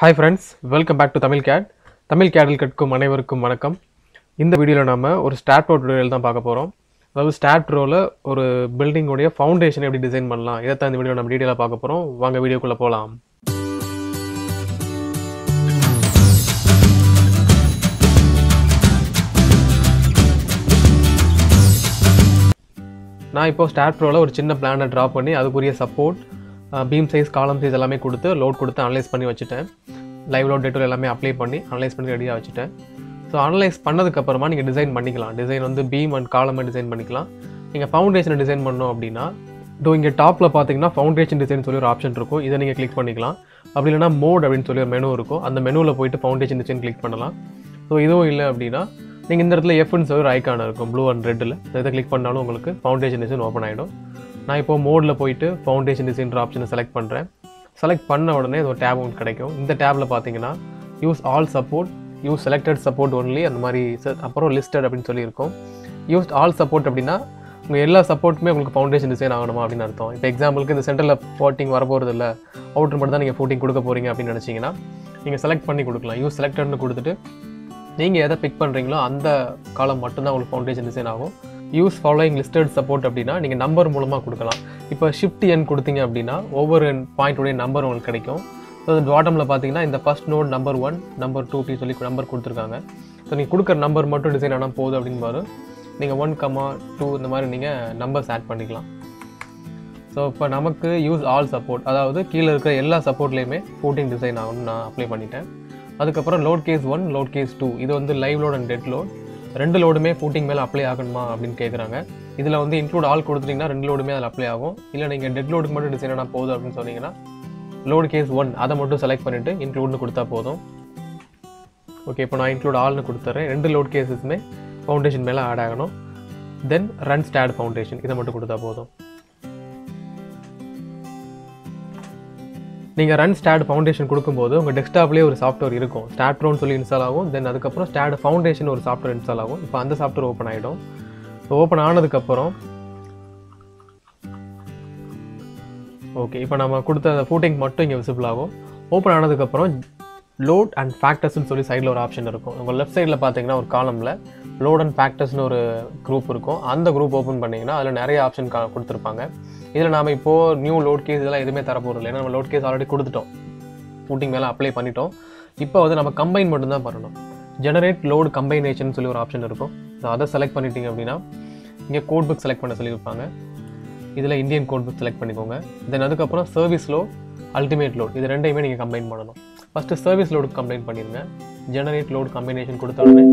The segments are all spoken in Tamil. Hi friends, welcome back to TamilCAD. TamilCAD-il katkum anaivarukkum vanakkam. Indha video la nama oru stat row tutorial dhaan paaka porom. Adhaavadhu stat row la oru building oda foundation eppadi design pannalam idha thaan indha video la nama detail la paaka porom. Vaanga video kulla polam. நான் இப்போ ஸ்டார்ட் ப்ரோல ஒரு சின்ன பிளானை டிரா பண்ணி அதுக்குரிய support beam size column size எல்லாமே கொடுத்து லோட் கொடுத்து அனலைஸ் பண்ணி வச்சுட்டேன். லைவ் லோட் டேட்டா எல்லாமே அப்ளை பண்ணி அனலைஸ் பண்ணி ரெடியாக வச்சுட்டேன். ஸோ அனலைஸ் பண்ணதுக்கு அப்புறமா நீங்கள் டிசைன் பண்ணிக்கலாம். டிசைன் வந்து பீம் அண்ட் காலமாக டிசைன் பண்ணிக்கலாம். நீங்கள் ஃபவுண்டேஷனை டிசைன் பண்ணோம் அப்படின்னா இங்கே டாப்பில் பார்த்தீங்கன்னா ஃபவுண்டேஷன் டிசைன் சொல்லி ஒரு ஆப்ஷன் இருக்கும். இதை நீங்கள் கிளிக் பண்ணிக்கலாம். அப்படி இல்லைனா மோட் அப்படின்னு சொல்லி ஒரு மெனு இருக்கும். அந்த மெனுவில் போய்ட்டு ஃபவுண்டேஷன் டிசைன் கிளிக் பண்ணலாம். ஸோ இதுவும் இல்லை அப்படின்னா நீங்கள் இந்த இடத்துல எஃப்னு சொல்லி ஒரு ஐக்கானாக இருக்கும் ப்ளூ அண்ட் ரெட்டில். இதை கிளிக் பண்ணாலும் உங்களுக்கு ஃபவுண்டேஷன் டிசைன் ஓப்பன் ஆகிடும். நான் இப்போது மோடில் போய்ட்டு ஃபவுண்டேஷன் டிசைன்ற ஆப்ஷனை செலக்ட் பண்ணுறேன். செலக்ட் பண்ண உடனே இது ஒரு டேப் ஒன்று கிடைக்கும். இந்த டேபில் பார்த்தீங்கன்னா use all support, use selected support only, அந்த மாதிரி அப்புறம் லிஸ்டட் அப்படின்னு சொல்லியிருக்கோம். யூஸ் ஆல் சப்போர்ட் அப்படின்னா உங்கள் எல்லா சப்போர்ட்டுமே உங்களுக்கு ஃபவுண்டேஷன் டிசைன் ஆகணுமா அப்படின்னு அர்த்தம். இப்போ எக்ஸாம்பிளுக்கு இந்த சென்டரில் ஃபோட்டிங் வரப்போகிறது இல்லை, அவுட்ரு மட்டும் தான் நீங்கள் ஃபோட்டிங் கொடுக்க போகிறீங்க அப்படின்னு நினச்சிங்கன்னா நீங்கள் செலக்ட் பண்ணி கொடுக்கலாம். யூஸ் செலக்டட்னு கொடுத்துட்டு நீங்கள் எதை பிக் பண்ணுறீங்களோ அந்த காலம் மட்டும்தான் உங்களுக்கு ஃபவுண்டேஷன் டிசைன் ஆகும். யூஸ் ஃபாலோயிங் லிஸ்டட் சப்போர்ட் அப்படின்னா நீங்கள் நம்பர் மூலமாக கொடுக்கலாம். இப்போ ஷிஃப்ட் எண் கொடுத்தீங்க அப்படின்னா ஒவ்வொரு பாயிண்ட்டுடைய நம்பர் உங்களுக்கு கிடைக்கும். ஸோ அந்த பாட்டமில் பார்த்தீங்கன்னா இந்த ஃபஸ்ட் நோட் நம்பர் 1 நம்பர் 2 அப்படின்னு சொல்லி நம்பர் கொடுத்துருக்காங்க. ஸோ நீங்கள் கொடுக்குற நம்பர் மட்டும் டிசைன் ஆனால் போதும் அப்படின்னு பாரு. நீங்கள் 1, 2 இந்த மாதிரி நீங்கள் நம்பர்ஸ் ஆட் பண்ணிக்கலாம். ஸோ இப்போ நமக்கு யூஸ் ஆல் சப்போர்ட், அதாவது கீழே இருக்கிற எல்லா சப்போர்ட்லேயுமே ஃபோட்டிங் டிசைன் ஆகணும்னு நான் அப்ளை பண்ணிட்டேன். அதுக்கப்புறம் லோட் கேஸ் 1, லோட் கேஸ் 2 இது வந்து live load and dead load, ரெண்டு லோடுமே ஃபூட்டிங் மேலே அப்ளை ஆகணுமா அப்படின்னு கேட்குறாங்க. இதில் வந்து இன்க்ளூட் ஆல் கொடுத்துட்டிங்கன்னா ரெண்டு லோடுமே அதில் அப்ளை ஆகும். இல்லை நீங்கள் டெட் லோடுக்கு மட்டும் டிசைன் ஆனால் போதும் அப்படின்னு சொன்னீங்கன்னா லோடு கேஸ் 1 அதை மட்டும் செலக்ட் பண்ணிவிட்டு இன்க்ளூட்னு கொடுத்தா போதும். ஓகே, இப்போ நான் இன்க்ளூட் ஆல்னு கொடுத்துட்றேன். ரெண்டு லோட் கேஸஸுமே ஃபவுண்டேஷன் மேலே ஆட் ஆகணும். தென் ரன் ஸ்டாட் ஃபவுண்டேஷன் இதை மட்டும் கொடுத்தா போதும். நீங்கள் ரன் ஸ்டாட் ஃபவுண்டேஷன் கொடுக்கும்போது உங்கள் டெஸ்க்டாப்லேயே ஒரு சாஃப்ட்வேர் இருக்கும். ஸ்டாட் ரோன்னு சொல்லி இன்ஸ்டால் ஆகும். தென் அதுக்கப்புறம் ஸ்டாட் ஃபவுண்டேஷன் ஒரு சாஃப்ட்வேர் இன்ஸ்டால் ஆகும். இப்போ அந்த சாஃப்ட்வேர் ஓப்பன் ஆகிடும். ஸோ ஓப்பன் ஆனதுக்கப்புறம் ஓகே, இப்போ நம்ம கொடுத்த அந்த ஃபூட்டிங் மட்டும் இங்கே விசிபிள் ஆகும். ஓப்பன் ஆனதுக்கப்புறம் லோட் அண்ட் ஃபேக்டர்ஸ்னு சொல்லி சைடில் ஒரு ஆப்ஷன் இருக்கும். உங்கள் லெஃப்ட் சைடில் பார்த்தீங்கன்னா ஒரு காலமில் லோட் அண்ட் ஃபேக்டர்ஸ்னு ஒரு குரூப் இருக்கும். அந்த குரூப் ஓப்பன் பண்ணிங்கன்னா அதில் நிறைய ஆப்ஷன் கொடுத்துருப்பாங்க. இதில் நாம் இப்போது நியூ லோட் கேஸ் இதெல்லாம் எதுவுமே தரப்போகிறது இல்லை. ஏன்னா நம்ம லோட் கேஸ் ஆல்ரெடி கொடுத்துட்டோம், ஃபூட்டிங் மேலே அப்ளை பண்ணிட்டோம். இப்போ வந்து நம்ம கம்பைன் மட்டும்தான் பண்ணணும். ஜெனரேட் லோடு கம்பைனேஷன் சொல்லி ஒரு ஆப்ஷன் இருக்கும். ஸோ அதை செலக்ட் பண்ணிட்டீங்க அப்படின்னா இங்கே கோட் புக் செலக்ட் பண்ண சொல்லியிருப்பாங்க. இதில் இந்தியன் கோட் புக் செலக்ட் பண்ணிக்கோங்க. தென் அதுக்கப்புறம் சர்வீஸ் லோட், அல்டிமேட் லோட் இது ரெண்டையுமே நீங்கள் கம்பைன் பண்ணணும். ஃபஸ்ட்டு சர்வீஸ் லோடுக்கு கம்பைன் பண்ணிடுங்க. ஜெனரேட் லோடு கம்பைனேஷன் கொடுத்த உடனே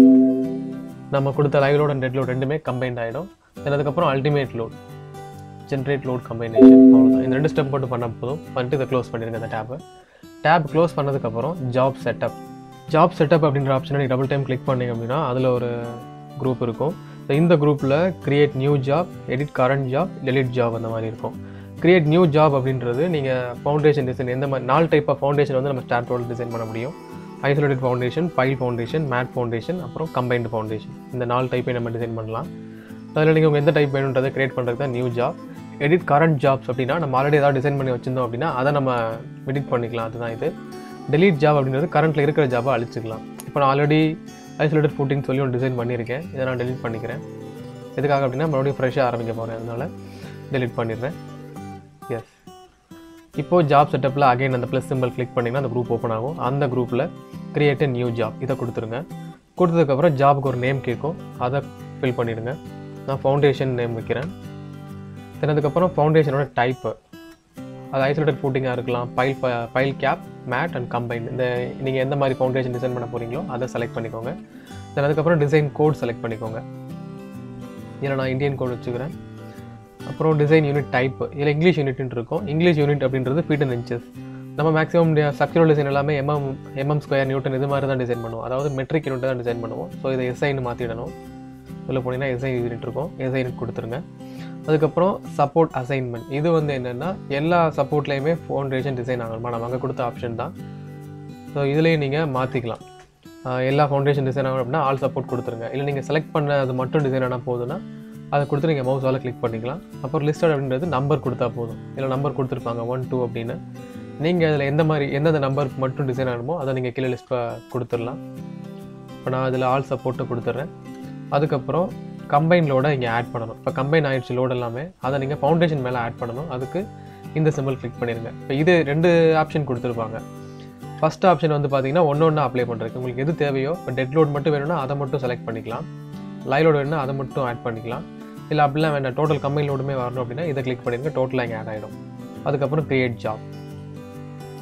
நம்ம கொடுத்த live load and dead load ரெண்டுமே கம்பைன் ஆகிடும். தென் அதுக்கப்புறம் ultimate load, generate load combination அவ்வளோதான். இந்த ரெண்டு ஸ்டெப் மட்டும் பண்ண போதும். பண்ணிட்டு இதை க்ளோஸ் பண்ணிடுங்க. அந்த டேப் க்ளோஸ் பண்ணதுக்கப்புறம் ஜாப் செட்டப், ஜாப் செட்டப் அப்படின்ற ஆப்ஷனை நீங்கள் டபுள் டைம் கிளிக் பண்ணிங்க அப்படின்னா அதில் ஒரு குரூப் இருக்கும். ஸோ இந்த குரூப்பில் create new job, edit current job, delete job அந்த மாதிரி இருக்கும். கிரியேட் நியூ ஜாப் அப்படின்றது நீங்கள் ஃபவுண்டேஷன் டிசைன் எந்த மாதிரி 4 டைப் ஆஃப் ஃபவுண்டேஷன் வந்து நம்ம ஸ்டார்ட் ரோல் டிசைன் பண்ண முடியும். Isolated foundation, pile foundation, mat foundation, அப்புறம் கம்பைன்டு ஃபவுண்டேஷன். இந்த 4 டைப்பை நம்ம டிசைன் பண்ணலாம். அதில் நீங்கள் உங்கள் எந்த டைப் வேணுன்றதை கிரியேட் பண்ணுறது தான் new job. Edit current jobs அப்படின்னா நம்ம ஆல்ரெடி ஏதாவது டிசைன் பண்ணி வச்சுருந்தோம் அப்படின்னா அதை நம்ம எடிட் பண்ணிக்கலாம். அதுதான் இது. டெலீட் ஜாப் அப்படின்றது கரண்ட்டில் இருக்கிற ஜாபை அழிச்சிக்கலாம். இப்போ நான் ஆல்ரெடி ஐசோலேட்டட் ஃபூட்டிங் சொல்லி ஒன்று டிசைன் பண்ணியிருக்கேன். இதை நான் டெலிட் பண்ணிக்கிறேன். எதுக்காக அப்படின்னா மறுபடியும் ஃப்ரெஷ்ஷாக ஆரம்பிக்க போகிறேன், அதனால் டெலிட் பண்ணிடுறேன். எஸ், இப்போது ஜாப் செட்டப்பில் அகைன் அந்த ப்ளஸ் சிம்பிள் கிளிக் பண்ணிங்கன்னா அந்த குரூப் ஓப்பன் ஆகும். அந்த குரூப்பில் கிரியேட் நியூ ஜாப் இதை கொடுத்துருங்க. கொடுத்ததுக்கப்புறம் ஜாபுக்கு ஒரு நேம் கேட்கும், அதை ஃபில் பண்ணிவிடுங்க. நான் ஃபவுண்டேஷன் நேம் வைக்கிறேன். தென் அதுக்கப்புறம் ஃபவுண்டேஷனோட டைப்பு, அது ஐசோலேட்டட் ஃபூட்டிங்காக இருக்கலாம், pile cap, mat and combine இந்த நீங்கள் எந்த மாதிரி ஃபவுண்டேஷன் டிசைன் பண்ண போகிறீங்களோ அதை செலக்ட் பண்ணிக்கோங்க. தென் அதுக்கப்புறம் டிசைன் கோட் செலக்ட் பண்ணிக்கோங்க. இதில் நான் இந்தியன் கோட் வச்சுக்கிறேன். அப்புறம் டிசைன் யூனிட் டைப்பு, இதில் இங்கிலீஷ் யூனிட்னு இருக்கும். இங்கிலீஷ் யூனிட் அப்படின்றது ஃபீட் அண்ட் இன்ச்சஸ். நம்ம மேக்ஸிமம் ஸ்ட்ரக்சரல் டிசைன் எல்லாமே எம்எம் ஸ்கொயர், நியூட்டன் இது மாதிரி தான் டிசைன் பண்ணுவோம். அதாவது மெட்ரிக் யூனிட் தான் டிசைன் பண்ணுவோம். ஸோ இதை எஸ்ஐன்னு மாற்றிடணும். சொல்ல போனீங்கன்னா எஸ்ஐ யூனிட் இருக்கும், எஸ்ஐ யூனிட் கொடுத்துருங்க. அதுக்கப்புறம் சப்போர்ட் அசைன்மெண்ட், இது வந்து என்னென்னா எல்லா சப்போர்ட்லேயுமே ஃபவுண்டேஷன் டிசைன் ஆகணுமா நம்ம அங்கே கொடுத்த ஆப்ஷன் தான். ஸோ இதுலேயும் நீங்கள் மாற்றிக்கலாம். எல்லா ஃபவுண்டேஷன் டிசைன் ஆகணும் அப்படின்னா ஆல் சப்போர்ட் கொடுத்துருங்க. இல்லை நீங்கள் செலக்ட் பண்ண அது மட்டும் டிசைன் ஆனால் போதுன்னா அதை கொடுத்து நீங்கள் மவுஸால் கிளிக் பண்ணிக்கலாம். அப்புறம் லிஸ்டட் அப்படின்றது நம்பர் கொடுத்தா போதும். இல்லை நம்பர் கொடுத்துருப்பாங்க 1, 2 அப்படின்னு. நீங்கள் எந்த மாதிரி எந்தெந்த நம்பருக்கு மட்டும் டிசைன் ஆகணுமோ அதை நீங்கள் கீழே லிஸ்ட்டாக கொடுத்துடலாம். இப்போ நான் அதில் ஆல் சப்போர்ட்டை கொடுத்துட்றேன். அதுக்கப்புறம் கம்பைன் லோடை இங்கே ஆட் பண்ணணும். இப்போ கம்பைன் ஆயிடுச்சு லோடு எல்லாமே, அதை நீங்கள் ஃபவுண்டேஷன் மேலே ஆட் பண்ணணும். அதுக்கு இந்த சிம்பிள் கிளிக் பண்ணிடுங்க. இப்போ இது ரெண்டு ஆப்ஷன் கொடுத்துருப்பாங்க. ஃபஸ்ட் ஆப்ஷன் வந்து பார்த்தீங்கன்னா ஒன்று ஒன்று அப்ளை பண்ணுறதுக்கு உங்களுக்கு எது தேவையோ. இப்போ டெட் லோட் மட்டும் வேணும்னா அதை மட்டும் செலக்ட் பண்ணிக்கலாம், லைவ் லோடு வேணும்னா அதை மட்டும் ஆட் பண்ணிக்கலாம். இல்லை அப்படிலாம் வேண்டாம், டோட்டல் கம்பைன் லோடுமே வரணும் அப்படின்னா இதை கிளிக் பண்ணிடுங்க, டோட்டலாக இங்கே ஆட் ஆகிடும். அதுக்கப்புறம் கிரியேட் ஜாப்.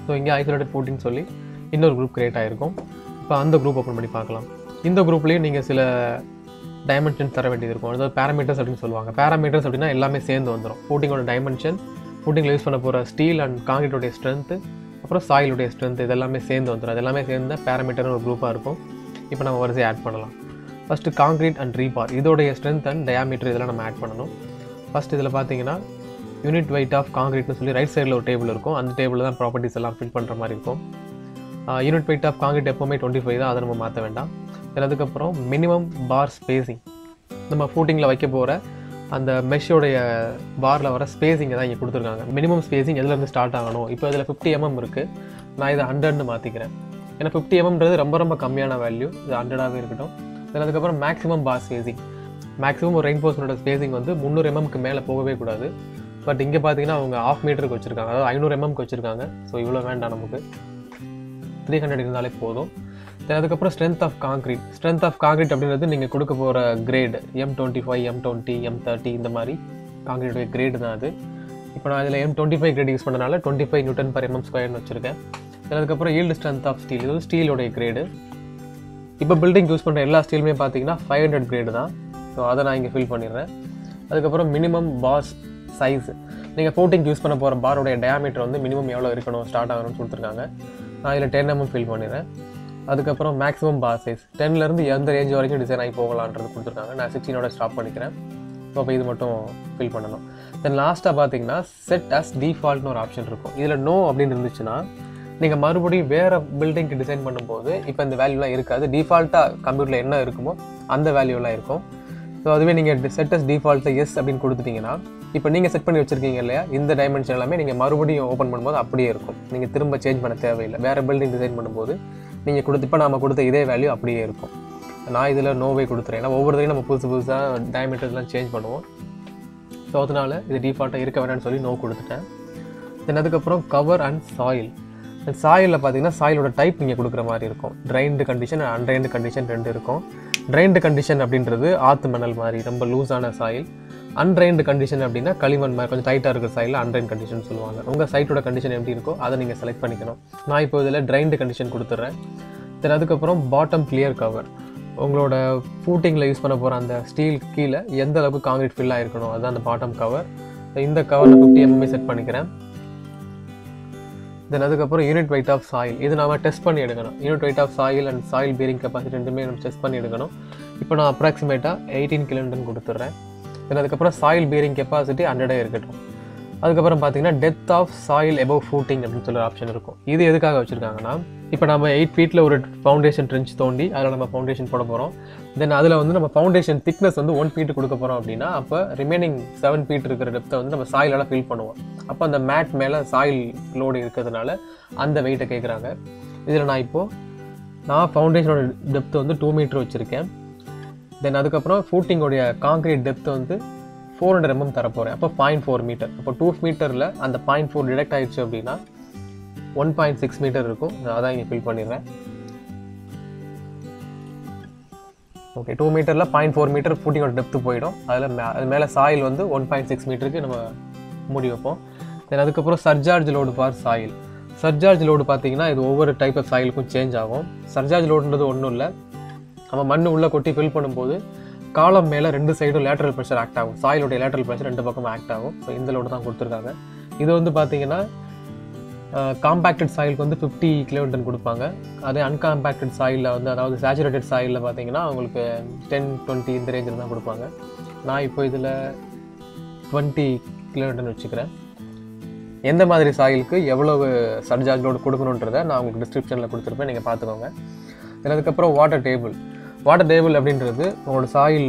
ஸோ இங்கே ஐசோலேட்டட் ஃபுட்டின்னு சொல்லி இன்னொரு குரூப் கிரியேட் ஆகிருக்கும். இப்போ அந்த குரூப் ஓப்பன் பண்ணி பார்க்கலாம். இந்த குரூப்லேயும் நீங்கள் சில டைமென்ஷன்ஸ் தர வேண்டியது இருக்கும். அதாவது பேராமீட்டர்ஸ் அப்படின்னு சொல்லுவாங்க. பேராமீட்டர்ஸ் அப்படின்னா எல்லாமே சேர்ந்து வந்துடும். ஃபுட்டிங்கோட டைமென்ஷன், ஃபுட்டிங்கில் யூஸ் பண்ண போகிற ஸ்டீல் அண்ட் காங்கிரீட்டோடைய ஸ்ட்ரென்த்து, அப்புறம் சாயிலுடைய ஸ்ட்ரென்த்து, இதெல்லாமே சேர்ந்து வந்துடும். அதெல்லாமே சேர்ந்து பேராமீட்டர்னு ஒரு குரூப்பாக இருக்கும். இப்போ நம்ம வரிசையை ஆட் பண்ணலாம். ஃபஸ்ட்டு காங்கிரீட் அண்ட் ரீபார், இதோடைய ஸ்ட்ரென்த் அண்ட் டயாமீட்டர் இதெல்லாம் நம்ம ஆட் பண்ணணும். ஃபஸ்ட் இதில் பார்த்தீங்கன்னா யூனிட் வெயிட் ஆஃப் காங்கிரீட்னு சொல்லி ரைட் சைடில் ஒரு டேபிள் இருக்கும். அந்த டேபிளில் தான் ப்ராப்பர்ட்டிஸ் எல்லாம் ஃபில் பண்ணுற மாதிரி இருக்கும். யூனிட் வெயிட் ஆஃப் காங்கிரீட் எப்போவுமே 25 தான், அதை நம்ம மாற்ற வேண்டாம். அதுக்கப்புறம் மினிமம் பார் ஸ்பேஸிங், நம்ம ஃபூட்டிங்கில் வைக்க போகிற அந்த மெஷ்ஷோடைய பாரில் வர ஸ்பேஸிங்கை தான் இங்கே கொடுத்துருக்காங்க. மினிமம் ஸ்பேஸிங் எதுலேருந்து ஸ்டார்ட் ஆகணும். இப்போ இதில் 50 mm இருக்குது, நான் இதை 100ன்னு மாற்றிக்கிறேன். ஏன்னா 50 mmன்றது ரொம்ப ரொம்ப கம்மியான வேல்யூ, இது 100ஆகவே இருக்கட்டும். அதுக்கப்புறம் மேக்ஸிமம் பார் ஸ்பேஸிங், மேக்ஸிமம் ஒரு ரெயின்ஃபோர்ஸ்மெண்ட்டோட ஸ்பேஸிங் வந்து 300 mmக்கு மேலே போகவே கூடாது. பட் இங்கே பார்த்தீங்கன்னா அவங்க 1/2 மீட்டருக்கு வச்சுருக்காங்க, அதாவது 500 mmக்கு வச்சுருக்காங்க. ஸோ இவ்வளோ வேண்டாம், நமக்கு 300 இருந்தாலே போதும். அதுக்கப்புறம் strength of concrete, strength of concrete அப்படின்றது நீங்கள் கொடுக்க போகிற கிரேடு M25, M20, M30 இந்த மாதிரி காங்கிரீட்டோடைய கிரேடு தான் அது. இப்போ நான் இதில் M25 கிரேட் யூஸ் பண்ணனால 25 Nm/mm² வச்சுருக்கேன். அதுக்கப்புறம் ஈல்டு ஸ்ட்ரென்த் ஆஃப் ஸ்டீல், இது ஸ்டீலோடைய கிரேடு. இப்போ பில்டிங் யூஸ் பண்ணுற எல்லா ஸ்டீலுமே பார்த்தீங்கன்னா 500 கிரேடு தான். ஸோ அதை நான் இங்கே ஃபில் பண்ணிடுறேன். அதுக்கப்புறம் மினிமம் பார் சைஸ், நீங்கள் ஃபோட்டிங் யூஸ் பண்ண போகிற பாரோடைய டயாமீட்டர் வந்து மினிமம் எவ்வளோ இருக்கணும் ஸ்டார்ட் ஆகணும்னு கொடுத்துருக்காங்க. நான் இதில் 10 mm ஃபில் பண்ணிடுறேன். அதுக்கப்புறம் மேக்ஸிமம் பார் சைஸ் 10லேருந்து எந்த ரேஞ்ச் வரைக்கும் டிசைன் ஆகி போகலான்றது கொடுத்துருக்காங்க. நான் 16ஓட ஸ்டாப் பண்ணிக்கிறேன். ஸோ அப்போ இது மட்டும் ஃபில் பண்ணணும். தென் லாஸ்ட்டாக பார்த்தீங்கன்னா செட் அஸ் டிஃபால்ட்னு ஒரு ஆப்ஷன் இருக்கும். இதில் நோ அப்படின்னு இருந்துச்சுன்னா நீங்கள் மறுபடியும் வேறு பில்டிங்க்கு டிசைன் பண்ணும்போது இப்போ இந்த வேல்யூலாம் இருக்காது. டிஃபால்ட்டாக கம்ப்யூட்டரில் என்ன இருக்குமோ அந்த வேல்யூலாம் இருக்கும். ஸோ அதுவே நீங்கள் செட் அஸ் டிஃபால்ட்டில் எஸ் அப்படின்னு கொடுத்துட்டிங்கன்னா இப்போ நீங்கள் செட் பண்ணி வச்சுருக்கீங்க இல்லையா, இந்த டைமென்ஷன் எல்லாமே நீங்கள் மறுபடியும் ஓப்பன் பண்ணும்போது அப்படியே இருக்கும். நீங்கள் திரும்ப சேஞ்ச் பண்ண தேவையில்லை. வேறு பில்டிங் டிசைன் பண்ணும்போது நீங்கள் இப்போ நம்ம கொடுத்த இதே வேல்யூ அப்படியே இருக்கும். நான் இதில் நோவே கொடுத்துறேன். ஏன்னா ஒவ்வொரு தரையும் நம்ம புதுசாக டயமீட்டர்லாம் சேஞ்ச் பண்ணுவோம். ஸோ அதனால் இது டிஃபால்ட்டாக இருக்க வேண்டாம்னு சொல்லி நோ கொடுத்துட்டேன். தென் அதுக்கப்புறம் கவர் அண்ட் சாயில், அண்ட் சாயிலில் பார்த்தீங்கன்னா சாயிலோட டைப் நீங்கள் கொடுக்குற மாதிரி இருக்கும். Drained condition and undrained condition ரெண்டு இருக்கும். ட்ரைன்டு கண்டிஷன் அப்படின்றது ஆற்று மணல் மாதிரி ரொம்ப லூஸான சாயில். அன்ட்ரைன்டு கண்டிஷன் அப்படின்னா களிமண் மாதிரி கொஞ்சம் டைட்டாக இருக்கிற சாயில் அன்ட்ரைன் கண்டிஷன் சொல்லுவாங்க. உங்கள் சைட்டோட கண்டிஷன் எப்படி இருக்கோ அதை நீங்கள் செலக்ட் பண்ணிக்கணும். நான் இப்போ இதில் ட்ரைன்டு கண்டிஷன் கொடுத்துட்றேன். தென் அதுக்கப்புறம் பாட்டம் கிளியர் கவர், உங்களோட ஃபூட்டிங்கில் யூஸ் பண்ண போகிற அந்த ஸ்டீல் கீழே எந்த அளவுக்கு காங்கிரீட் ஃபில்லாக இருக்கணும் அதுதான் அந்த பாட்டம் கவர். இந்த கவரில் 50 mm செட் பண்ணிக்கிறேன். தென் அதுக்கப்புறம் யூனிட் வெயிட் ஆஃப் சாயில், இது நாம் டெஸ்ட் பண்ணி எடுக்கணும். Unit weight of soil and soil bearing capacity ரெண்டுமே நம்ம டெஸ்ட் பண்ணி எடுக்கணும். இப்போ நான் அப்ராக்சிமேட்டாக 18 kN கொடுத்துட்றேன். தென் அதுக்கப்புறம் சாயில் பீரிங் கெப்பாசிட்டி 100 இருக்கட்டும். அதுக்கப்புறம் பார்த்தீங்கன்னா depth of soil above footing அப்படின்னு சொல்லுற ஆப்ஷன் இருக்கும். இது எதுக்காக வச்சுருக்காங்கன்னா இப்போ நம்ம 8 feetல ஒரு ஃபவுண்டேஷன் ட்ரென்ச் தோண்டி அதில் நம்ம ஃபவுண்டேஷன் போட போகிறோம். தென் அதில் வந்து நம்ம ஃபவுண்டேஷன் திக்னஸ் வந்து 1 feet கொடுக்க போகிறோம் அப்படின்னா அப்போ ரிமைனிங் 7 feet இருக்கிற டெப்த்தை வந்து நம்ம சாயிலால் ஃபில் பண்ணுவோம். அப்போ அந்த மேட் மேலே சாயில் லோடு இருக்கிறதுனால அந்த வெயிட்டை கேட்குறாங்க. இதில் நான் இப்போது ஃபவுண்டேஷனோட டெப்த்து வந்து 2 m வச்சுருக்கேன். தென் அதுக்கப்புறம் ஃபூட்டிங்கோடைய காங்கிரீட் டெப்த்து வந்து 400 mm தரப்போகிறேன். அப்போ 0.4 m. அப்போ 2 m அந்த 0.4 டிடெக்ட் ஆகிடுச்சு அப்படின்னா 1.6 m இருக்கும். அதான் இங்கே ஃபில் பண்ணிடுறேன். ஓகே, 2 m 0.4 m ஃபூட்டிங்கோட டெப்த்து போயிடும். அதில் அது மேலே சாயில் வந்து 1.6 m நம்ம மூடி வைப்போம். தென் அதுக்கப்புறம் surcharge load for soil, surcharge load பார்த்தீங்கன்னா இது ஒவ்வொரு டைப் ஆஃப் சாயிலுக்கும் சேஞ்ச் ஆகும். சர்சார்ஜ் லோடுன்றது ஒன்றும் இல்லை, நம்ம மண் உள்ளே கொட்டி ஃபில் பண்ணும்போது காலம் மேலே 2 சைடும் லேட்ரல் ப்ரெஷர் ஆக்ட் ஆகும். சாயிலோடைய லேட்ரல் ப்ரெஷர் 2 பக்கமும் ஆக்ட் ஆகும். ஸோ இந்த லோடு தான் கொடுத்துருக்காங்க. இது வந்து பார்த்தீங்கன்னா காம்பேக்டட் சாயிலுக்கு வந்து 50 kN கொடுப்பாங்க. அதே அன்காம்பேக்டட் சாயிலில் வந்து அதாவது சேச்சுரேட்டட் சாயிலில் பார்த்தீங்கன்னா அவங்களுக்கு 10, 20 இந்த ரேஞ்சில் தான் கொடுப்பாங்க. நான் இப்போ இதில் 20 kN வச்சுக்கிறேன். எந்த மாதிரி சாயிலுக்கு எவ்வளவு சர்ஜார்ஜ் லோடு கொடுக்கணுன்றதை நான் உங்களுக்கு டிஸ்கிரிப்ஷனில் கொடுத்துருப்பேன், நீங்கள் பார்த்துக்கோங்க. அதுக்கப்புறம் வாட்டர் டேபிள், வாட்டர் டேபிள் அப்படின்றது உங்களோட சாயில்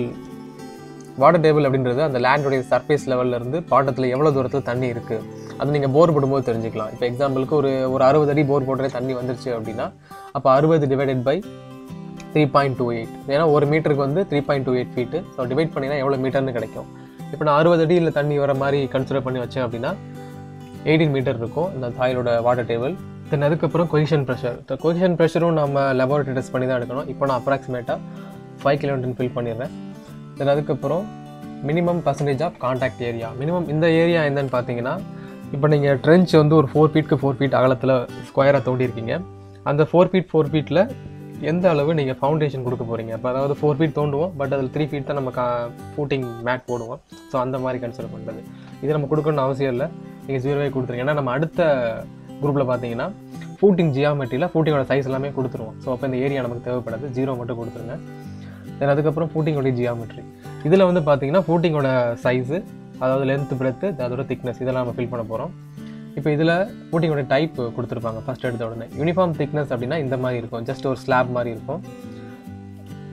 வாட்டர் டேபிள் அப்படின்றது அந்த லேண்டுடைய சர்ஃபேஸ் லெவல்லேருந்து பாட்டத்தில் எவ்வளோ தூரத்தில் தண்ணி இருக்குது அது நீங்கள் போர் போடும்போது தெரிஞ்சுக்கலாம். இப்போ எக்ஸாம்பிளுக்கு ஒரு 60 அடி போர் போடுறே தண்ணி வந்துருச்சு அப்படின்னா அப்போ 60 டிவைடட் பை 3.28, ஏன்னா ஒரு மீட்டருக்கு வந்து 3.28 ஃபீட்டு. ஸோ டிவைட் பண்ணிங்கன்னா எவ்வளோ மீட்டர்னு கிடைக்கும். இப்போ நான் 60 அடியில் தண்ணி வர மாதிரி கன்சிடர் பண்ணி வச்சேன் அப்படின்னா 18 மீட்டர் இருக்கும் இந்த சாயிலோட வாட்டர் டேபிள். தென் அதுக்கப்புறம் கொஹிஷன் ப்ரெஷர். ஸோ கொஹிஷன் ப்ரெஷரும் நம்ம லெபார்ட்டரி டெஸ்ட் பண்ணி தான் எடுக்கணும். இப்போ நான் அப்ராக்சிமேட்டாக 5 கிலோமீட்டர்னு ஃபில் பண்ணிடுறேன். தென் அதுக்கப்புறம் minimum percentage of contact area. Minimum இந்த ஏரியா என்னன்னு பார்த்தீங்கன்னா, இப்போ நீங்கள் ட்ரென்ச் வந்து ஒரு 4 ஃபீட்டுக்கு 4 ஃபீட் அகலத்தில் ஸ்கொயராக தோண்டியிருக்கீங்க. அந்த 4 ஃபீட்டில் எந்த அளவு நீங்கள் ஃபவுண்டேஷன் கொடுக்க போகிறீங்க. இப்போ அதாவது 4 ஃபீட் தோண்டுவோம், பட் அதில் 3 ஃபீட் தான் நம்ம ஃபூட்டிங் மேட் போடுவோம். ஸோ அந்த மாதிரி கன்சிடர் பண்ணுறது. இது நம்ம கொடுக்கணும்னு அவசியம் இல்லை, நீங்கள் ஜீரோவே கொடுத்துருங்க. ஏன்னா நம்ம அடுத்த குரூப்பில் பார்த்தீங்கன்னா ஃபூட்டிங் ஜியாமெட்ரியில் ஃபூட்டிங்கோட சைஸ் எல்லாமே கொடுத்துருவோம். ஸோ அப்போ இந்த ஏரியா நமக்கு தேவைப்படாது, 0 மட்டும் கொடுத்துருங்க. தென் அதுக்கப்புறம் ஃபூட்டிங்கோடைய ஜியாமெட்ரி. இதில் வந்து பார்த்தீங்கன்னா ஃபூட்டிங்கோட சைஸு, அதாவது லென்த்து பிரெத்து அதோட திக்னஸ், இதெல்லாம் நம்ம ஃபில் பண்ண போகிறோம். இப்போ இதில் ஃபூட்டிங்கோட டைப் கொடுத்துருப்பாங்க. ஃபஸ்ட் எடுத்த உடனே யூனிஃபார்ம் திக்னஸ் அப்படின்னா இந்த மாதிரி இருக்கும், ஜஸ்ட் ஒரு ஸ்லாப் மாதிரி இருக்கும்.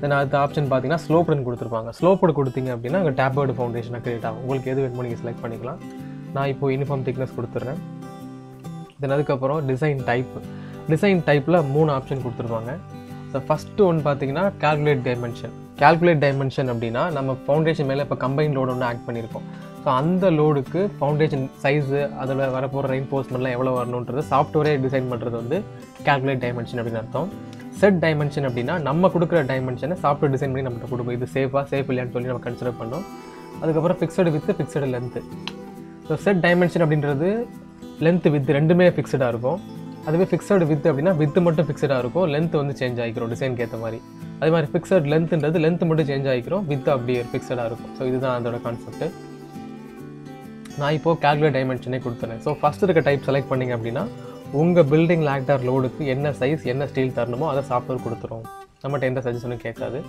தென் அடுத்த ஆப்ஷன் பார்த்தீங்கன்னா ஸ்லோப்டுன்னு கொடுத்துருப்பாங்க. ஸ்லோப்டு கொடுத்தீங்க அப்படின்னா அங்கே டேப்பர்டு ஃபவுண்டேஷனாக கிரியேட் ஆகும். உங்களுக்கு எது வேணுமோ நீங்கள் செலக்ட் பண்ணிக்கலாம். நான் இப்போது யூனிஃபார்ம் திக்னஸ் கொடுத்துட்றேன். தென் அதுக்கப்புறம் டிசைன் டைப். டிசைன் டைப்பில் 3 ஆப்ஷன் கொடுத்துருவாங்க. ஸோ ஃபஸ்ட்டு ஒன்று பார்த்தீங்கன்னா கால்குலேட் டைமென்ஷன். கால்குலேட் டைமென்ஷன் அப்படின்னா நம்ம ஃபவுண்டேஷன் மேலே இப்போ கம்பைன் லோடு ஒன்று ஆக்ட் பண்ணியிருக்கோம். ஸோ அந்த லோடுக்கு ஃபவுண்டேஷன் சைஸு அதில் வரப்போகிற ரெயின்ஃபோர்ஸ்மெண்ட்லாம் எவ்வளோ வரணுன்றது சாஃப்ட்வேரே டிசைன் பண்ணுறது வந்து கால்குலேட் டைமென்ஷன் அப்படின்னு அர்த்தம். செட் டைமென்ஷன் அப்படின்னா நம்ம கொடுக்குற டைமென்ஷனை சாஃப்ட்வேர் டிசைன் பண்ணி நம்மகிட்ட கொடுப்போம். இது சேஃபாக சேஃப் இல்லையான்னு சொல்லி நம்ம கன்சிடர் பண்ணோம். அதுக்கப்புறம் fixed width fixed length. So set dimension அப்படின்றது லென்த்து வித் ரெண்டுமே ஃபிக்ஸடாக இருக்கும். அதுவே ஃபிக்ஸடு வித் அப்படின்னா வித்து மட்டும் ஃபிக்ஸடாக இருக்கும், லென்த்து வந்து சேஞ்ச் ஆகிக்கிறோம் டிசைனுக்கு ஏற்ற மாதிரி. அதே மாதிரி ஃபிக்ஸட் லென்த்துன்றது லென்த்து மட்டும் சேஞ்ச் ஆகிக்கிறோம், வித்து அப்படியே ஃபிக்ஸடாக இருக்கும். ஸோ இதுதான் அதோட கான்செப்ட்டு. நான் இப்போது கால்குலேட் டைமென்ஷனே கொடுத்துறேன். ஸோ ஃபஸ்ட் இருக்க டைப் செலக்ட் பண்ணிங்க அப்படின்னா உங்கள் பில்டிங் லேக்டார் லோடுக்கு என்ன சைஸ் என்ன ஸ்டீல் தரணுமோ அதை சாஃப்ட்வேர் கொடுத்துரும், நம்மகிட்ட எந்த சஜஷனும் கேட்காது.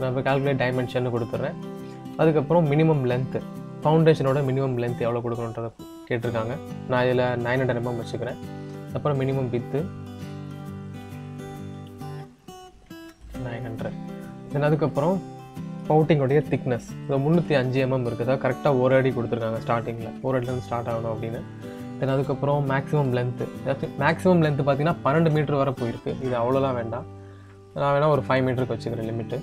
நான் இப்போ கால்குலேட் டைமென்ஷன் கொடுத்துட்றேன். அதுக்கப்புறம் மினிமம் லென்த்து, ஃபவுண்டேஷனோட மினிமம் லென்த் எவ்வளோ கொடுக்கணுன்றதை கேட்டிருக்காங்க. நான் இதில் 900 mm வச்சுக்கிறேன். அப்புறம் மினிமம் வித்து 900. தென் அதுக்கப்புறம் பவுட்டிங்கோடைய திக்னஸ் 305 mm இருக்குது. அதாவது கரெக்டாக 1 அடி கொடுத்துருக்காங்க ஸ்டார்டிங்கில், 1 அடிலேருந்து ஸ்டார்ட் ஆகணும் அப்படின்னு. தென் அதுக்கப்புறம் மேக்ஸிமம் லென்த்து. மேக்ஸிமம் லென்த்து பார்த்தீங்கன்னா 12 மீட்டர் வரை போயிருக்கு. இது அவ்வளோலாம் வேண்டாம், நான் வேணால் ஒரு 5 மீட்டருக்கு வச்சுக்கிறேன் லிமிட்டு.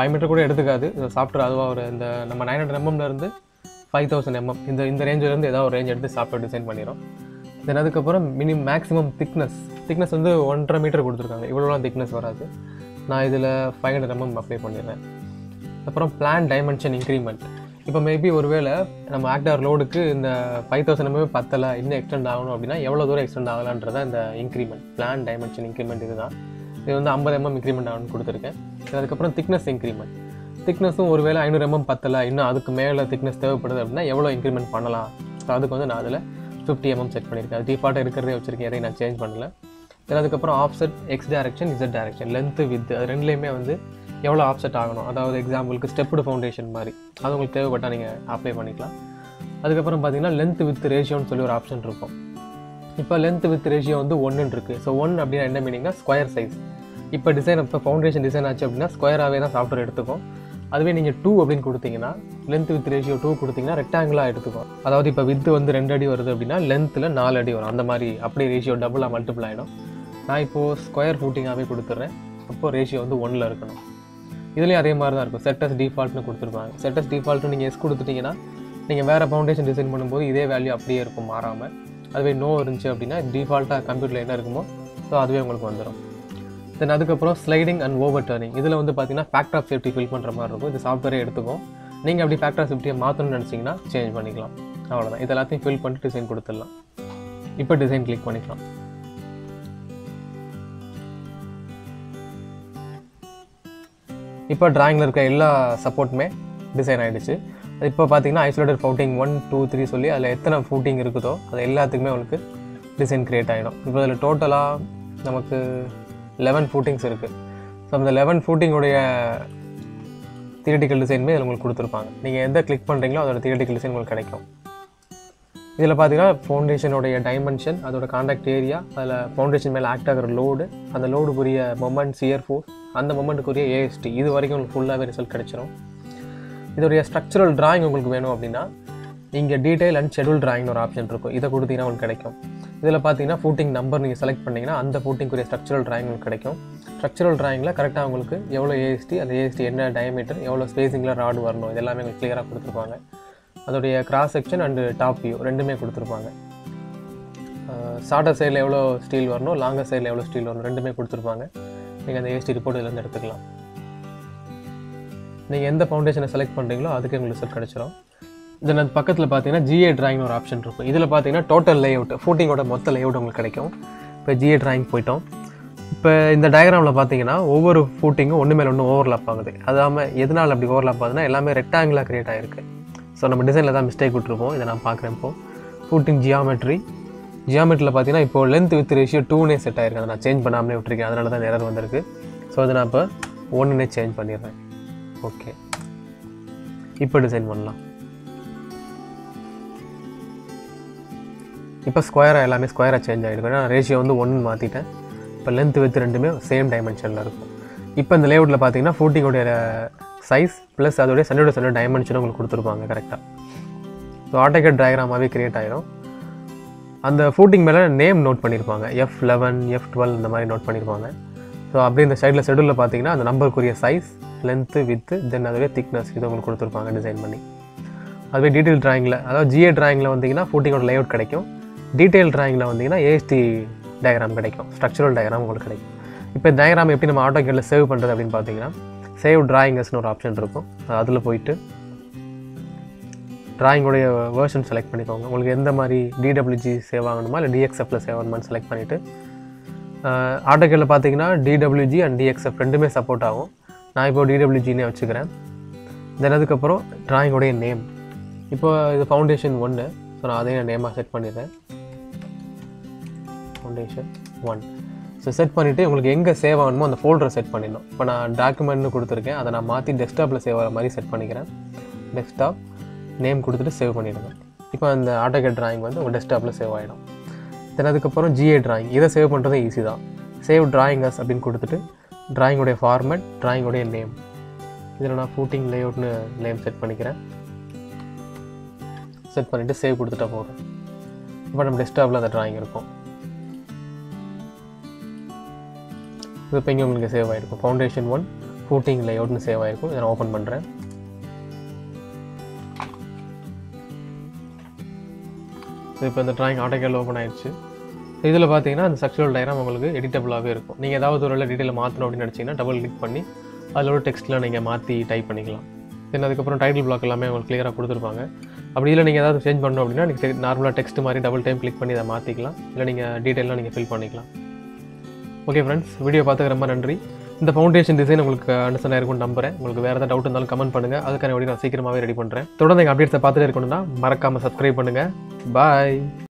5 மீட்டர் கூட எடுத்துக்காது சாஃப்ட்வேர், அதுவாக ஒரு இந்த நம்ம 900 mmலேருந்து 5000 mm இந்த ரேஞ்சிலேருந்து ஏதாவது ஒரு ரேஞ்ச் எடுத்து சாஃப்ட்வேர் டிசைன் பண்ணிடும். தென் அதுக்கப்புறம் மேக்ஸிமம் திக்னஸ் வந்து 1.5 மீட்டர் கொடுத்துருக்காங்க. இவ்வளோலாம் திக்னஸ் வராது, நான் இதில் 500 mm அப்ளை பண்ணிடுறேன். அப்புறம் பிளான் டைமென்ஷன் இன்க்ரிமெண்ட். இப்போ மேபி ஒருவேளை நம்ம ஆக்டார் லோடுக்கு இந்த 5000 mm பத்தலை, இன்னும் எக்ஸ்டெண்ட் ஆகணும் அப்படின்னா எவ்வளோ தூரம் எக்ஸ்டெண்ட் ஆகலான்றதான் இந்த இன்க்ரிமெண்ட், பிளான் டைமென்ஷன் இன்க்ரிமெண்ட். இதுதான் இது வந்து 50 mm இன்க்ரிமெண்ட் ஆகணும்னு கொடுத்துருக்கேன். அதுக்கப்புறம் திக்னஸ் இன்க்ரிமெண்ட். திக்னஸும் ஒருவேளை 500 mm பத்தலை, இன்னும் அதுக்கு மேலே திக்னஸ் தேவைப்படுது அப்படின்னா எவ்வளோ இன்க்ரிமெண்ட் பண்ணலாம். ஸோ அதுக்கு வந்து நான் அதில் 50 mm செட் பண்ணியிருக்கேன். அது டிஃபால்ட்டாக இருக்கிறதே வச்சுருக்கேன், எதையும் நான் சேஞ்ச் பண்ணல. தென் அதுக்கப்புறம் offset X direction Z direction. Length width அது ரெண்டுலேயுமே வந்து எவ்வளோ ஆப்செட் ஆகணும். அதாவது எக்ஸாம்பிளுக்கு ஸ்டெப்டு ஃபவுண்டேஷன் மாதிரி, அது உங்களுக்கு தேவைப்பட்டால் நீங்கள் அப்ளை பண்ணிக்கலாம். அதுக்கப்புறம் பார்த்தீங்கன்னா லென்த் வித் ரேஷியோன்னு சொல்லி ஒரு ஆப்ஷன் இருக்கும். இப்போ லென்த் வித் ரேஷியோ வந்து 1ன்னு இருக்குது. ஸோ 1 அப்படின்னா என்ன மீனிங்னா ஸ்கொயர் சைஸ். இப்போ டிசைன் இப்போ ஃபவுண்டேஷன் டிசைன் ஆச்சு அப்படின்னா ஸ்கொயராகவே தான் சாஃப்ட்வேர் எடுத்துக்கும். அதுவே நீங்கள் 2 அப்படின்னு கொடுத்தீங்கன்னா, லென்த் வித் ரேஷியோ 2 கொடுத்தீங்கன்னா ரெக்டாங்கிளாக எடுத்துக்கும். அதாவது இப்போ வித்து வந்து 2 அடி வருது அப்படின்னா லென்த்தில் 4 அடி வரும். அந்த மாதிரி அப்படியே ரேஷியோ டபுளாக மல்டிபிள் ஆகிடும். நான் இப்போது ஸ்கொயர் ஃபூட்டிங்காகவே கொடுத்துட்றேன். அப்போது ரேஷியோ வந்து 1ல் இருக்கணும். இதுலேயும் அதே மாதிரி தான் இருக்கும். செட்டஸ் டிஃபால்ட்னு கொடுத்துருப்பாங்க. செட்டஸ் டிஃபால்ட்டு நீங்கள் எஸ் கொடுத்துட்டிங்கன்னா நீங்கள் வேறு ஃபவுண்டேஷன் டிசைன் பண்ணும்போது இதே வேல்யூ அப்படியே இருக்கும் மாறாமல். அதுவே நோ இருந்துச்சு அப்படின்னா டிஃபால்ட்டாக கம்ப்யூட்டரில் என்ன இருக்குமோ ஸோ அதுவே உங்களுக்கு வந்துடும். தென் அதுக்கப்புறம் ஸ்லைடிங் அண்ட் ஓவர் டர்னிங். இதில் வந்து பார்த்தீங்கன்னா ஃபேக்டர் ஆஃப் சேஃப்டி ஃபில் பண்ணுற மாதிரி இருக்கும். இது சாஃப்ட்வேரே எடுத்துக்கும். நீங்கள் அப்படி ஃபேக்டர் ஆஃப் சேஃப்டியை மாற்றணும்னு நினச்சிங்கன்னா சேஞ்ச் பண்ணிக்கலாம். அவ்வளோதான், இது எல்லாத்தையும் ஃபில் பண்ணிட்டு டிசைன் கொடுத்துடலாம். இப்போ டிசைன் கிளிக் பண்ணிக்கலாம். இப்போ டிராயிங்கில் இருக்க எல்லா சப்போர்ட்டுமே டிசைன் ஆகிடுச்சு. இப்போ பார்த்தீங்கன்னா ஐசோலேட்டட் ஃபவுட்டிங் 1, 2, 3 சொல்லி அதில் எத்தனை ஃபவுட்டிங் இருக்குதோ அது எல்லாத்துக்குமே உங்களுக்கு டிசைன் க்ரியேட் ஆகிடும். இப்போ அதில் டோட்டலாக நமக்கு 11 ஃபவுட்டிங்ஸ் இருக்குது. ஸோ அந்த 11 ஃபவுட்டிங்கோடைய தியரிட்டிக்கல் டிசைனுமே அதில் உங்களுக்கு கொடுத்துருப்பாங்க. நீங்கள் எதை கிளிக் பண்ணுறீங்களோ அதோட தியரிட்டிக்கல் டிசைன் உங்களுக்கு கிடைக்கும். இதில் பார்த்தீங்கன்னா ஃபவுண்டேஷனுடைய டைமென்ஷன், அதோட கான்டாக்ட் ஏரியா, அதில் ஃபவுண்டேஷன் மேலே ஆக்ட் ஆகிற லோடு, அந்த லோடுக்குரிய மொமெண்ட் CR4, அந்த மொமெண்ட்டுக்குரிய AST, இது வரைக்கும் உங்களுக்கு ஃபுல்லாகவே ரிசல்ட் கிடச்சிரும். இதோடைய ஸ்ட்ரக்சரல் டிராயிங் உங்களுக்கு வேணும் அப்படின்னா இங்கே டீடைல் அண்ட் ஷெட்யூல் டிராயிங்னு ஒரு ஆப்ஷன் இருக்கும். இதை கொடுத்தீங்கன்னா உங்களுக்கு கிடைக்கும். இதில் பார்த்தீங்கன்னா ஃபூட்டிங் நம்பர் நீங்கள் செலக்ட் பண்ணிங்கன்னா அந்த ஃபூட்டிங்குரிய ஸ்ட்ரக்சரல் டிராயிங் உங்களுக்கு கிடைக்கும். ஸ்ட்ரக்சரல் டிராயிங்கில் கரெக்டாக உங்களுக்கு எவ்வளோ ஏஎஸ்டி, அந்த ஏஎஸ்டி என்ன டயமீட்டர், எவ்வளோ ஸ்பேஸிங்கில் ராடு வரணும், இது எல்லாமே உங்களுக்கு கிளியராக கொடுத்துருப்பாங்க. அதோடைய cross section and top view ரெண்டுமே கொடுத்துருப்பாங்க. ஷார்ட்டர் சைடில் எவ்வளோ ஸ்டீல் வரணும், லாங்கர் சைடில் எவ்வளோ ஸ்டீல் வரணும், ரெண்டுமே கொடுத்துருப்பாங்க. நீங்கள் அந்த ஏஎஸ்டி ரிப்போர்ட் இதுலேருந்து எடுத்துக்கலாம். நீங்கள் எந்த ஃபவுண்டேஷனை செலக்ட் பண்ணுறீங்களோ அதுக்கு உங்களுக்கு ரிசல்ட் கிடச்சிடும். தென் அது பக்கத்தில் பார்த்தீங்கன்னா ஜிஏ டிராயிங்னு ஒரு ஆப்ஷன் இருக்கும். இதில் பார்த்தீங்கன்னா டோட்டல் லே அவுட், ஃபூட்டிங்கோட மொத்த லே அவுட் உங்களுக்கு கிடைக்கும். இப்போ ஜிஏ டிராயிங் போயிட்டோம். இப்போ இந்த டயக்ராமில் பார்த்தீங்கன்னா ஒவ்வொரு ஃபூட்டிங்கும் ஒன்று மேலே ஒன்று ஓவர்லாப் ஆகுது. அதாமல் எதனால் அப்படி ஓவர்லாப் ஆகுதுன்னா எல்லாமே ரெக்டாங்கிளாக க்ரியேட் ஆகிருக்கு. ஸோ நம்ம டிசைனில் தான் மிஸ்டேக் விட்டுருப்போம். இதை நான் பார்க்குறேன். இப்போது ஃபூட்டிங் ஜியாமெட்ரியில் பார்த்தீங்கன்னா இப்போது லென்த் வித் ரேஷியோ 2னே செட் ஆகிருக்கு. அதை நான் சேஞ்ச் பண்ணாமலே விட்டுருக்கேன், அதனால தான் எரர் வந்திருக்கு. ஸோ அதை நான் இப்போ 1னே சேஞ்ச் பண்ணிடுறேன். ஓகே, இப்போ டிசைன் பண்ணலாம். இப்போ ஸ்கொயராக எல்லாமே ஸ்கொயராக சேஞ்ச் ஆகிருக்கும். ஏன்னா ரேஷியோ வந்து 1 மாற்றிட்டேன். இப்போ லென்த் வித் ரெண்டுமே சேம் டைமென்ஷனில் இருக்கும். இப்போ இந்த லேஅவுட்டில் பார்த்தீங்கன்னா ஃபூட்டிங்கோடைய சைஸ் ப்ளஸ் அதோடைய சண்டோட சண்டோட டைமென்ஷன் உங்களுக்கு கொடுத்துருப்பாங்க கரெக்டாக. ஸோ ஆட்டோகேட் டயக்ராமாகவே க்ரியேட் ஆகிடும். அந்த ஃபூட்டிங் மேலே நேம் நோட் பண்ணியிருப்பாங்க, F11, F12 இந்த மாதிரி நோட் பண்ணியிருப்பாங்க. ஸோ அப்படியே இந்த சைடில் ஷெட்யூலில் பார்த்தீங்கன்னா அந்த நம்பருக்குரிய சைஸ், லென்த்து, வித்து, தென் அதுவே திக்னஸ் இது உங்களுக்கு கொடுத்துருப்பாங்க டிசைன் பண்ணி. அதுவே டீட்டெயில் ட்ராயிங்கில், அதாவது ஜிஏ ட்ராயிங்கில் வந்தீங்கன்னா ஃபூட்டிங்கோட லேஅவுட் கிடைக்கும். டீட்டெயில் ட்ராயிங்கில் வந்தீங்கன்னா ஏஎஸ்டி டயக்ராம் கிடைக்கும், ஸ்ட்ரக்சரல் டயக்ராம் உங்களுக்கு கிடைக்கும். இப்போ டயக்ராம் எப்படி நம்ம ஆட்டோகேட்டில் சேவ் பண்ணுறது அப்படின்னு பார்த்தீங்கன்னா சேவ் ட்ராயிங்ஸ்னு ஒரு ஆப்ஷன் இருக்கும். அதில் போயிட்டு ட்ராயிங்கோடைய வேர்ஷன் செலக்ட் பண்ணிக்கோங்க. உங்களுக்கு எந்த மாதிரி DWG சேவ் ஆகணுமா இல்லை DXFல் சேவ் ஆகணுமான்னு செலக்ட் பண்ணிவிட்டு ஆட்டோகேட்டில் பார்த்தீங்கன்னா DWG அண்ட் DXF ரெண்டுமே சப்போர்ட் ஆகும். நான் இப்போ DWGனே வச்சுக்கிறேன். தென் அதுக்கப்புறம் ட்ராயிங்கோடைய நேம், இப்போ இது ஃபவுண்டேஷன் 1. ஸோ நான் அதே நேமாக செட் பண்ணிடுறேன், ஃபவுண்டேஷன் 1. ஸோ செட் பண்ணிவிட்டு உங்களுக்கு எங்கே சேவ் ஆகணுமோ அந்த ஃபோல்டரை செட் பண்ணிடணும். இப்போ நான் டாக்குமெண்ட்னு கொடுத்துருக்கேன், அதை நான் மாற்றி டெஸ்க்டாப்பில் சேவ் ஆகிற மாதிரி செட் பண்ணிக்கிறேன். டெஸ்க்டாப் நேம் கொடுத்துட்டு சேவ் பண்ணிடுவேன். இப்போ அந்த ஆட்டோகேட் ட்ராயிங் வந்து உங்கள் டெஸ்க்டாப்பில் சேவ் ஆகிடும். தென் அதுக்கப்புறம் ஜிஏ ட்ராயிங், இதை சேவ் பண்ணுறது ஈஸி தான். சேவ் ட்ராயிங்ஸ் அப்படின்னு கொடுத்துட்டு ட்ராயிங்கோடைய ஃபார்மேட், ட்ராயிங்கோடைய நேம், இதில் நான் ஃபூட்டிங் லேஅவுட்னு நேம் செட் பண்ணிக்கிறேன். செட் பண்ணிவிட்டு சேவ் கொடுத்துட்டா போகிறேன். இப்போ நம்ம டெஸ்க்டாப்பில் அந்த ட்ராயிங் இருக்கும். இப்போ இங்கே உங்களுக்கு சேவ் ஆகிருக்கும். ஃபவுண்டேஷன் 1 ஃபூட்டிங் லேஅவுட்னு சேவ் ஆகிருக்கும். இதை நான் ஓப்பன் பண்ணுறேன். இப்போ இந்த ட்ராயிங் ஆட்டோகேட்டில் ஓப்பன் ஆகிடுச்சு. இதில் பார்த்தீங்கன்னா அந்த ஸ்ட்ரக்சரல் டயக்ராம் உங்களுக்கு எடிட்டபிளாகவே இருக்கும். நீங்கள் ஏதாவது ஒரு டீட்டெயில் மாற்றணும் அப்படின்னு நினச்சிங்கன்னா டபுள் கிளிக் பண்ணி அதில் ஒரு டெக்ஸ்ட்டில் நீங்கள் மாற்றி டைப் பண்ணிக்கலாம். தென் அதுக்கப்புறம் டைட்டில் பிளாக் எல்லாமே உங்களுக்கு கிளியராக கொடுத்துருப்பாங்க. அப்படி இல்லை நீங்கள் ஏதாவது சேஞ்ச் பண்ணணும் அப்படின்னா நீங்கள் நார்மலாக டெக்ஸ்ட் மாதிரி டபுள் டைம் கிளிக் பண்ணி அதை மாற்றிக்கலாம். இல்லை நீங்கள் டீட்டெயிலாம் நீங்கள் ஃபில் பண்ணிக்கலாம். ஓகே ஃப்ரெண்ட்ஸ், வீடியோ பார்த்துக்க ரொம்ப நன்றி. இந்த ஃபவுண்டேஷன் டிசைன் உங்களுக்கு அண்டர்ஸ்டாண்ட் ஆயிருக்கும்னு நம்புகிறேன். உங்களுக்கு வேறு ஏதாவது டவுட் இருந்தாலும் கமெண்ட் பண்ணுங்கள். அதுக்கான வீடியோ நான் சீக்கிரமாகவே ரெடி பண்ணுறேன். தொடர்ந்து எங்கள் அப்டேட்ஸை பார்த்துட்டே இருக்கணும்னா மறக்காமல் சப்ஸ்கிரைப் பண்ணுங்கள். பாய்.